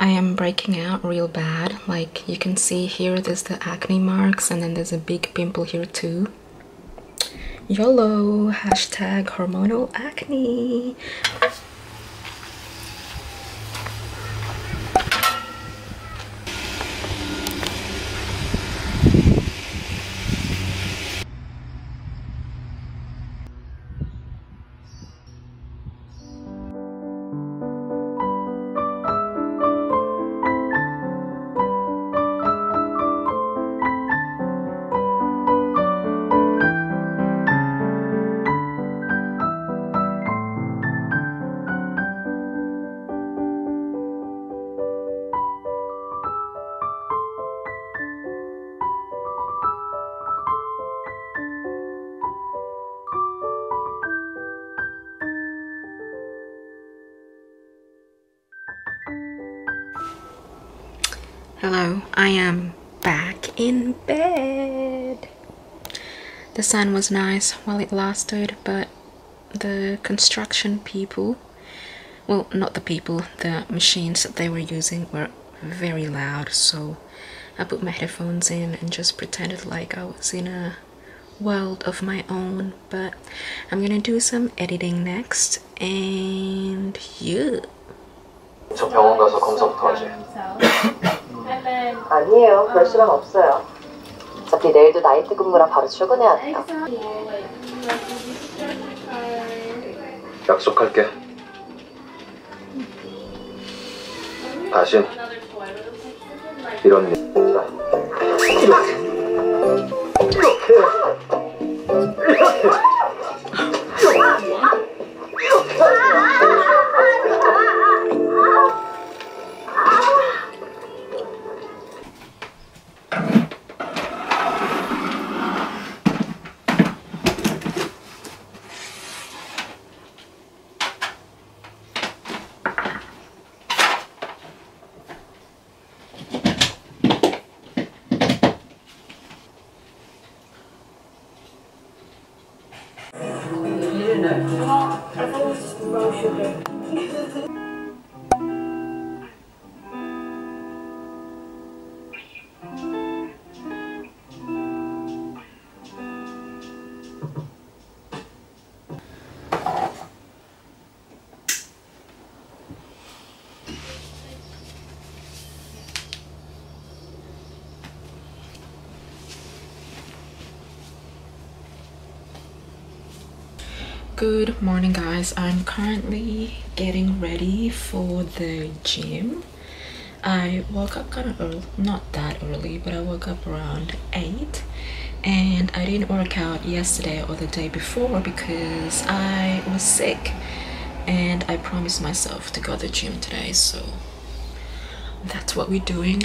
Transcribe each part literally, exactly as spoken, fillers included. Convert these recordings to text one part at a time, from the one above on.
I am breaking out real bad. Like you can see here, there's the acne marks, and then there's a big pimple here too. YOLO, hashtag hormonal acne. Hello, I am back in bed. The sun was nice while it lasted, but the construction people, well, not the people, the machines that they were using were very loud, so I put my headphones in and just pretended like I was in a world of my own. But I'm gonna do some editing next, and you. 저 병원 가서 검사부터 하지. 아니에요. 별 시간 없어요. 어차피 내일도 나이트 근무라 바로 출근해야 돼요. 약속할게. 다신 이런 일. Good morning, guys. I'm currently getting ready for the gym. I woke up kind of early, not that early, but I woke up around eight, and I didn't work out yesterday or the day before because I was sick, and I promised myself to go to the gym today, so that's what we're doing.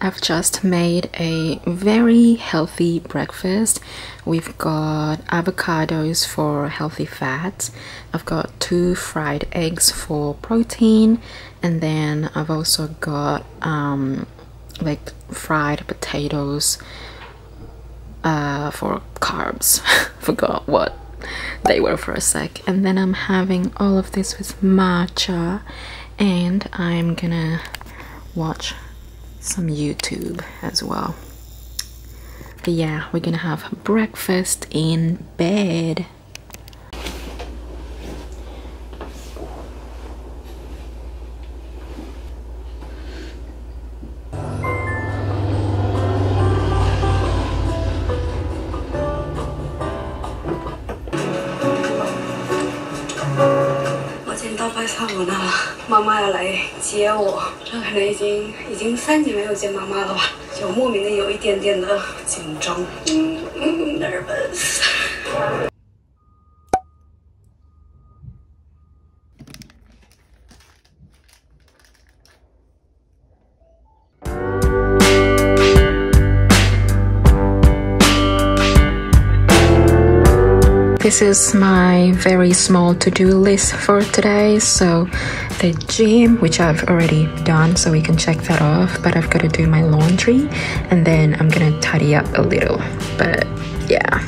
I've just made a very healthy breakfast. We've got avocados for healthy fats. I've got two fried eggs for protein, and then I've also got um, like fried potatoes uh, for carbs. Forgot what they were for a sec. And then I'm having all of this with matcha, and I'm gonna watch some YouTube as well. But yeah, we're gonna have breakfast in bed.三年没有见妈妈了吧，就莫名的有一点点的紧张，嗯嗯 ，nervous。This is my very small to-do list for today. So the gym, which I've already done, so we can check that off, but I've got to do my laundry and then I'm gonna tidy up a little, but yeah.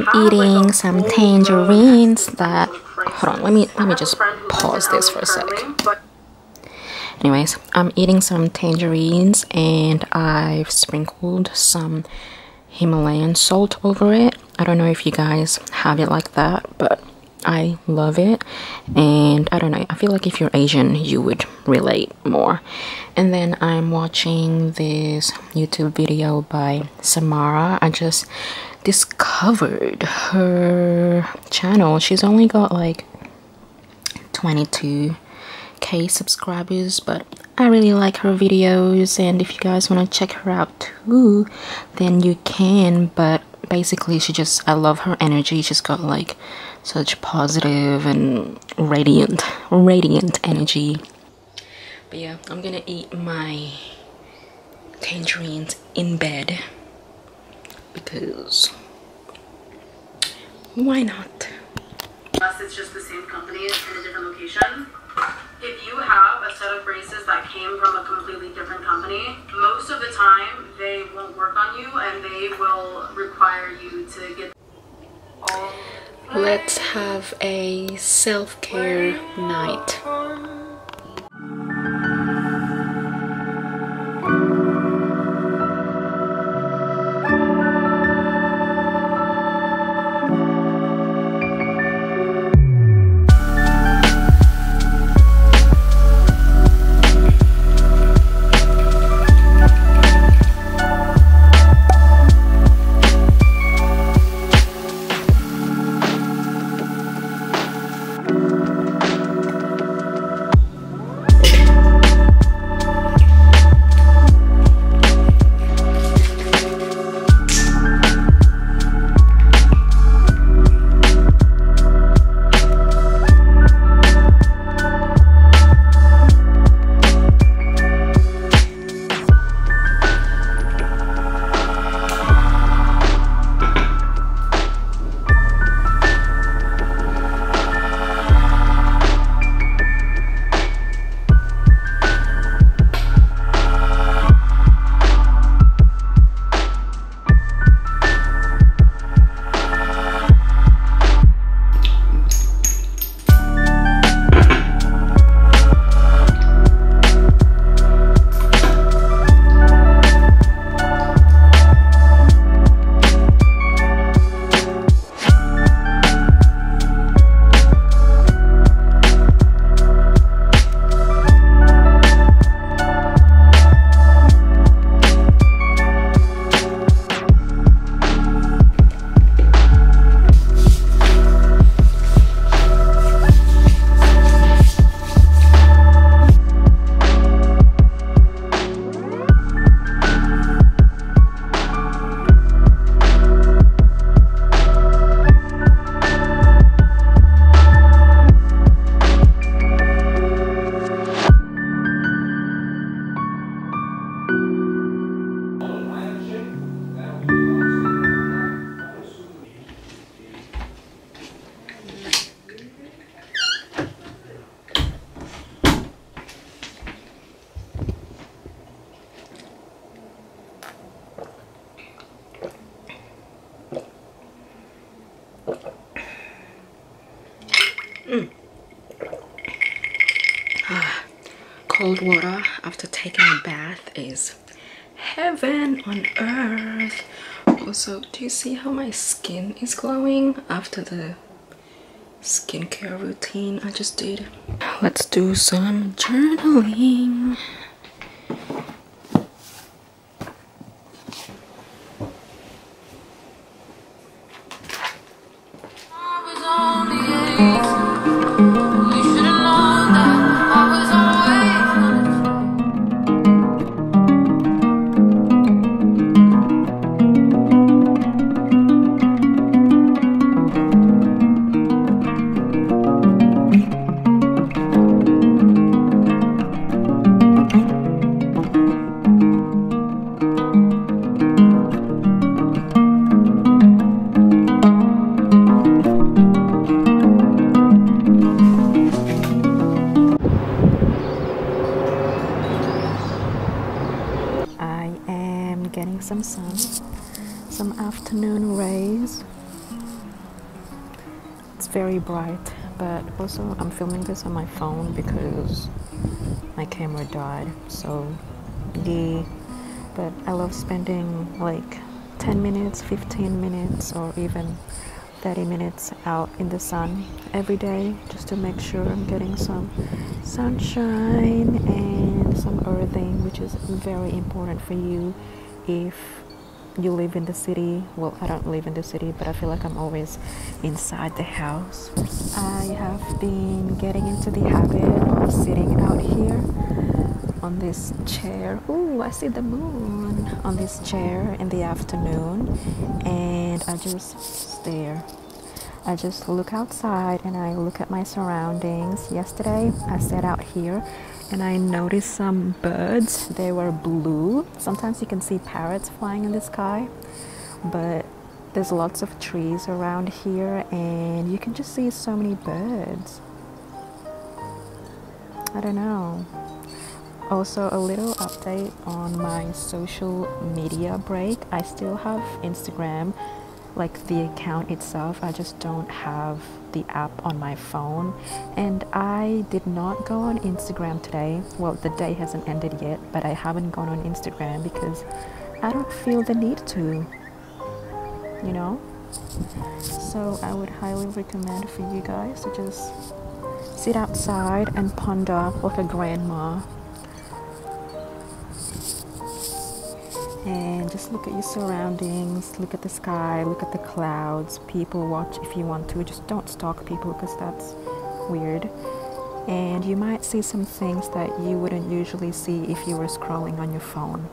I'm eating some tangerines that, hold on, let me let me just pause this for a sec. Anyways, I'm eating some tangerines and I've sprinkled some Himalayan salt over it. I don't know if you guys have it like that, but I love it. And I don't know, I feel like if you're Asian, you would relate more. And then I'm watching this YouTube video by Samara. I just discovered her channel. She's only got like twenty-two K subscribers, but I really like her videos, and if you guys want to check her out too, then you can. But basically she just, I love her energy. She's got like such positive and radiant radiant energy. But yeah, I'm gonna eat my tangerines in bed because why not? Unless it's just the same company in a different location. If you have a set of braces that came from a completely different company, most of the time they won't work on you and they will require you to get all. Let's have a self-care night. Thank you. cold water after taking a bath is heaven on earth. Also, do you see how my skin is glowing after the skincare routine I just did? Let's do some journaling. Getting some sun, some afternoon rays. It's very bright, but also I'm filming this on my phone because my camera died, so yeah. But I love spending like ten minutes, fifteen minutes, or even thirty minutes out in the sun every day, just to make sure I'm getting some sunshine and some earthing, which is very important for you if you live in the city. Well, I don't live in the city, but I feel like I'm always inside the house. I have been getting into the habit of sitting out here on this chair. Ooh, I see the moon. On this chair in the afternoon, and I just stare. I just look outside and I look at my surroundings. Yesterday I sat out here and I noticed some birds. They were blue. Sometimes you can see parrots flying in the sky, but there's lots of trees around here and you can just see so many birds. I don't know. Also, a little update on my social media break. I still have Instagram, like the account itself. I just don't have the app on my phone, and I did not go on Instagram today. Well, the day hasn't ended yet, but I haven't gone on Instagram because I don't feel the need to, you know. So I would highly recommend for you guys to just sit outside and ponder like a grandma and just look at your surroundings, look at the sky, look at the clouds, people watch if you want to. Just don't stalk people because that's weird. And you might see some things that you wouldn't usually see if you were scrolling on your phone.